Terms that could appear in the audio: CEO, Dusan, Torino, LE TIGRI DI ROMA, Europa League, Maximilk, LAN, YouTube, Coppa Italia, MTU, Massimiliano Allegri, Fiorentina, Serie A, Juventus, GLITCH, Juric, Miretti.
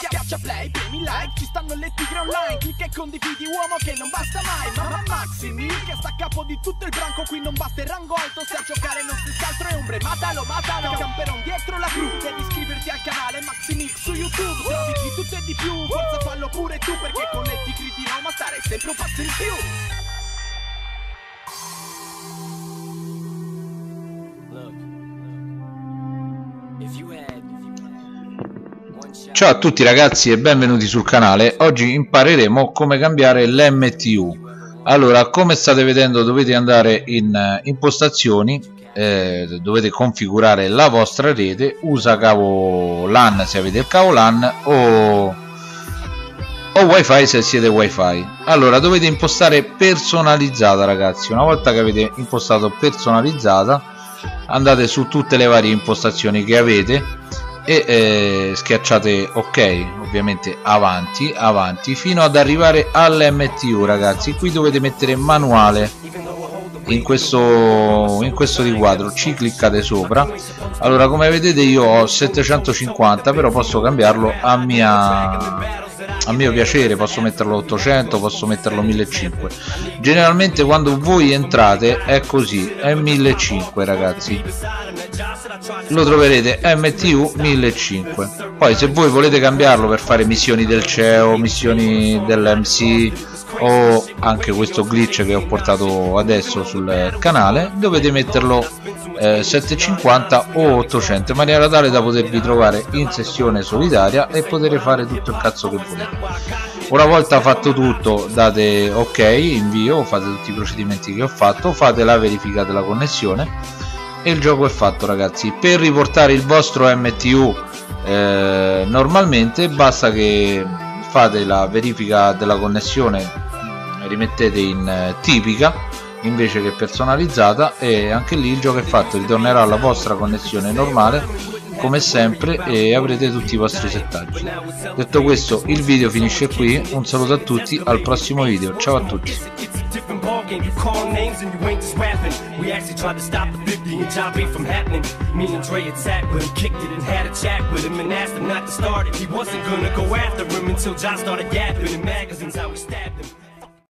Schiaccia play, premi like, ci stanno le tigre online. Clicca e condividi, uomo, che non basta mai. Mamma Maximilk che sta a capo di tutto il branco. Qui non basta il rango alto, se a giocare non si altro è ombre. Matalo, matalo, camperon dietro la cru. Devi iscriverti al canale Maximilk su YouTube. Se avvicini tutto e di più, forza fallo pure tu, perché con le Tigri di Roma stare sempre un passo in più. Ciao a tutti ragazzi e benvenuti sul canale. Oggi impareremo come cambiare l'MTU. Allora, come state vedendo, dovete andare in impostazioni, dovete configurare la vostra rete. Usa cavo LAN se avete il cavo LAN o wifi se siete wifi. Allora dovete impostare personalizzata ragazzi. Una volta che avete impostato personalizzata, andate su tutte le varie impostazioni che avete e schiacciate ok, ovviamente avanti fino ad arrivare all'MTU ragazzi. Qui dovete mettere manuale in questo riquadro, ci cliccate sopra. Allora come vedete io ho 750, però posso cambiarlo a mio piacere, posso metterlo 800, posso metterlo 1500. Generalmente quando voi entrate è così, è 1500 ragazzi, lo troverete MTU 1500. Poi se voi volete cambiarlo per fare missioni del CEO, missioni dell'MC o anche questo glitch che ho portato adesso sul canale, dovete metterlo 750 o 800 in maniera tale da potervi trovare in sessione solitaria e poter fare tutto il cazzo che volete. Una volta fatto tutto date ok, invio, fate tutti i procedimenti che ho fatto, fate la verifica della connessione e il gioco è fatto ragazzi. Per riportare il vostro MTU normalmente basta che fate la verifica della connessione, rimettete in tipica invece che personalizzata e anche lì il gioco è fatto, ritornerà alla vostra connessione normale come sempre e avrete tutti i vostri settaggi. Detto questo, il video finisce qui, un saluto a tutti, al prossimo video, ciao a tutti. You call names and you ain't just rapping. We actually tried to stop the big D and John B from happening. Me and Dre attacked with him, kicked it and had a chat with him and asked him not to start it. He wasn't gonna go after him until John started yapping. In magazines how we stabbed him.